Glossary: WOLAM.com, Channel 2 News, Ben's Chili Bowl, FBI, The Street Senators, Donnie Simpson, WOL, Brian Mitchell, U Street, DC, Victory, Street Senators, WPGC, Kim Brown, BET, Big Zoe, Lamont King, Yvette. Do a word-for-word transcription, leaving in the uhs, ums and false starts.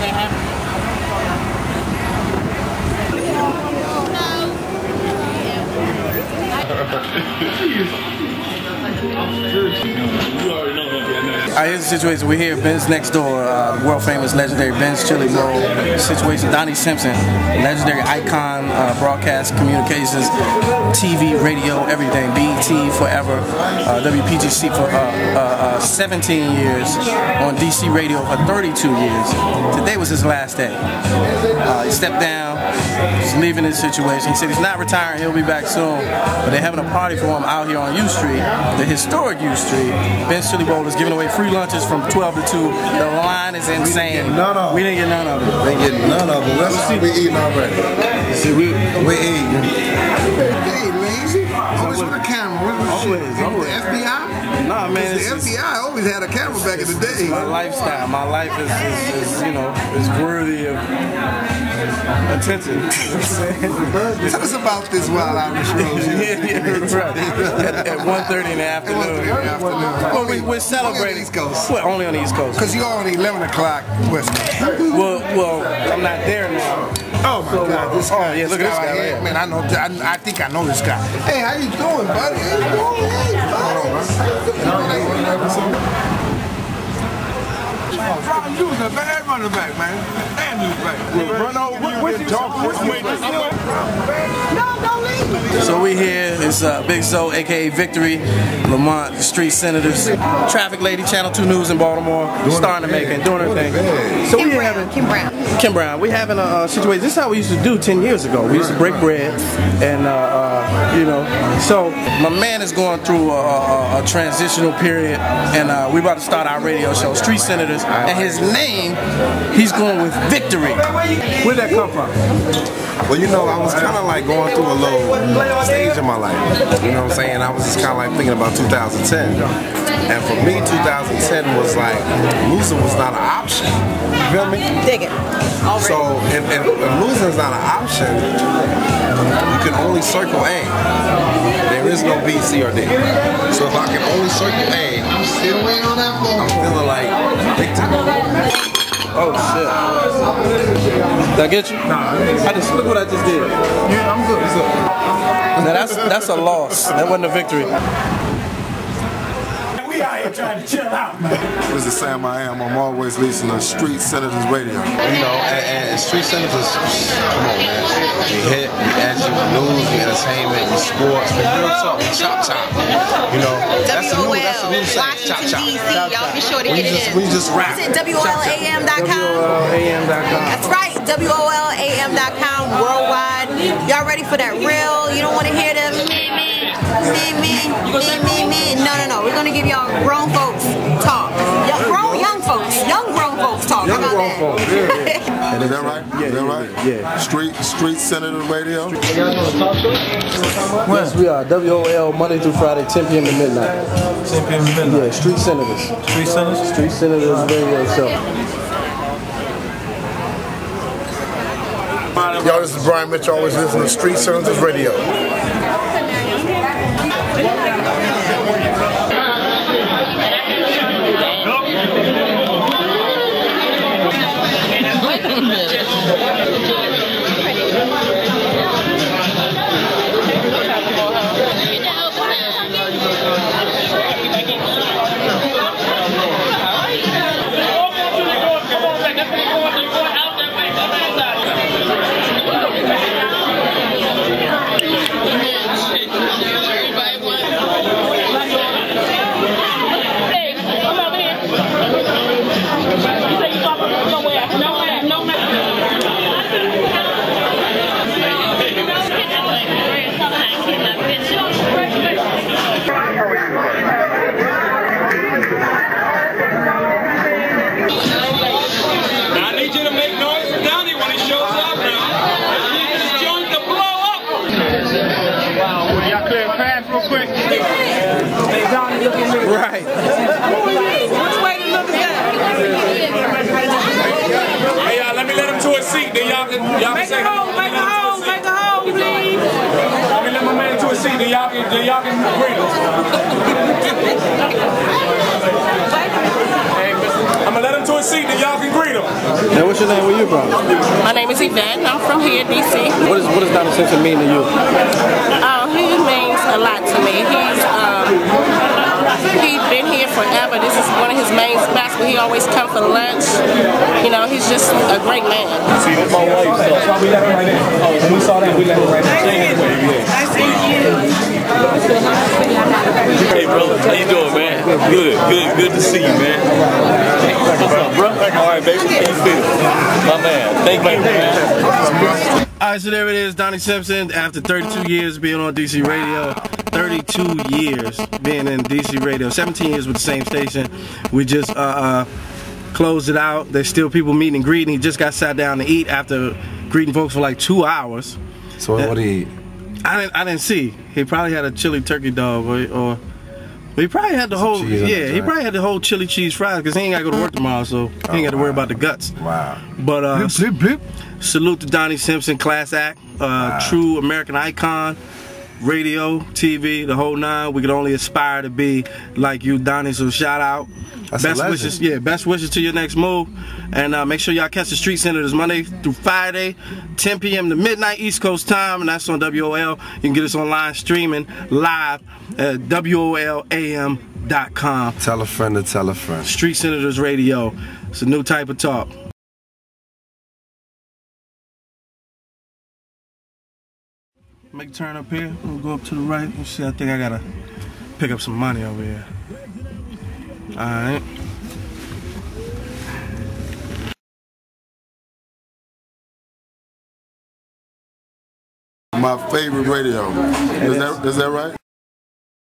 they haven't. I hear the situation. We're here at Ben's next door, uh, world famous legendary Ben's Chili Bowl situation. Donnie Simpson, legendary icon, uh, broadcast, communications, T V, radio, everything. B E T forever, uh, W P G C for uh, uh, uh, seventeen years, on D C radio for thirty-two years. Today was his last day. Uh, he stepped down, he's leaving his situation. He said he's not retiring, he'll be back soon, but they're having a party for him out here on U Street, the historic U Street. Ben's Chili Bowl is giving away free lunches from twelve to two. The line is insane. We didn't get none of it. We didn't get none of it. We didn't get none of it. Let's see, we eating already. See, we we eating. Hey, lazy. Always with a camera. Always, always. The F B I? Nah, man. The F B I always had a camera back in the day. My lifestyle, my life is, is, is you know, is worthy of attention. Tell us about this Wild Irish Rose. Yeah, yeah, that's right. At, at one thirty in the afternoon. In the afternoon. Well, we, we're celebrating. We're only on the East Coast. Because you're on eleven o'clock West Coast. Well, well, I'm not there now. Oh, my so, God. This guy, oh, yeah, look at this guy. Right here. Man, I, know, I, I think I know this guy. Hey, how you doing, buddy? Hey, buddy. You was a bad running back, man. Bad running back. Run over. What you talking about? So we here. It's uh, Big Zoe, A K A Victory, Lamont, Street Senators, traffic lady, Channel two News in Baltimore, doing starting to make it, doing her thing. So Kim we Brown, having Kim Brown. Kim Brown. We having a uh, situation. This is how we used to do ten years ago. We used to break bread, and uh, uh, you know. So my man is going through a, a, a transitional period, and uh, we about to start our radio show, Street Senators. And his name, he's going with Victory. Where'd that come from? Well, you know, I was kind of like going through a low stage in my life. You know what I'm saying? I was just kind of like thinking about two thousand ten. And for me, two thousand ten was like, losing was not an option. You feel me? Dig it. So, if, if, if losing is not an option, you can only circle A. There is no B, C, or D. So if I can only circle A, I'm still waiting on that phone. I'm feeling like victim. Oh shit. Did I get you? Nah. I just look what I just did. Yeah, I'm good. Now that's that's a loss. That wasn't a victory. We out here trying to chill out, man. This is Sam I Am. I'm always listening to Street Senators Radio. You know, and, and Street Senators, come on, man. We hit, we action, we news, we entertainment, we sports, we real talk, we chop chop. You know, that's the new, that's the new saying, chop chop. Y'all be sure to get it in. We just rap. It's at W O L A M dot com. W O L A M dot com. That's right, W O L A M dot com, worldwide. Y'all ready for that real? You don't want to hear them me, me, me, me, me, me, me. No, no, no. We're going to give y'all grown folks talk. Young, grown young folks. Young grown folks talk. Young grown that? folks. Yeah. Is that right? Yeah. Is that right? Yeah. Street Street Senator Radio. You guys want to talk to us? Yes, we are. W O L Monday through Friday, ten P M to midnight. ten P M to midnight. Yeah. Street Senators. Street Senators. Street Senators Radio Show. Y'all, this is Brian Mitchell. Always listening to Street Senators Radio. Right. Which way to look at that? Hey y'all, let me let him to his seat. Then y'all can y'all can say. Make a hole, make a hole, make a hole, please. Let me let my man to his seat. Then y'all can then y'all can greet him. Hey, I'm gonna let him to his seat. Then y'all can greet him. And what's your name? Where you from? My name is Yvette. I'm from here, D C. What, is, what does Donnie Simpson mean to you? Um, he means a lot to me. He's um, he's been here forever. This is one of his main spots where he always comes for lunch. You know, he's just a great man. See, that's my wife. So we let him right in. Oh, when we saw that, we let him right in. I see you. Hey, brother, how you doing, man? Good, good, good to see you, man. What's up, bro? All right, baby, how you feel? My man, thank you, man. All right, so there it is, Donnie Simpson. After thirty-two years being on D C radio, thirty-two years being in D C radio, seventeen years with the same station. We just uh, uh, closed it out. There's still people meeting and greeting. He just got sat down to eat after greeting folks for like two hours. So what did he eat? I didn't. I didn't see. He probably had a chili turkey dog, or, or he probably had the Some whole. Yeah, he probably had the whole chili cheese fries because he ain't gotta go to work tomorrow, so he oh, ain't gotta wow. worry about the guts. Wow. But uh, blip, blip, blip. Salute to Donnie Simpson, class act, uh, wow. true American icon, radio, T V, the whole nine. We could only aspire to be like you, Donnie. So shout out. That's best wishes, yeah. Best wishes to your next move, and uh, make sure y'all catch the Street Senators Monday through Friday, ten P M to midnight East Coast time, and that's on W O L. You can get us online streaming live at W O L A M dot com. Tell a friend to tell a friend. Street Senators Radio. It's a new type of talk. Make a turn up here. We'll go up to the right. Let's see. I think I gotta pick up some money over here. All right. My favorite radio. Is that is that right?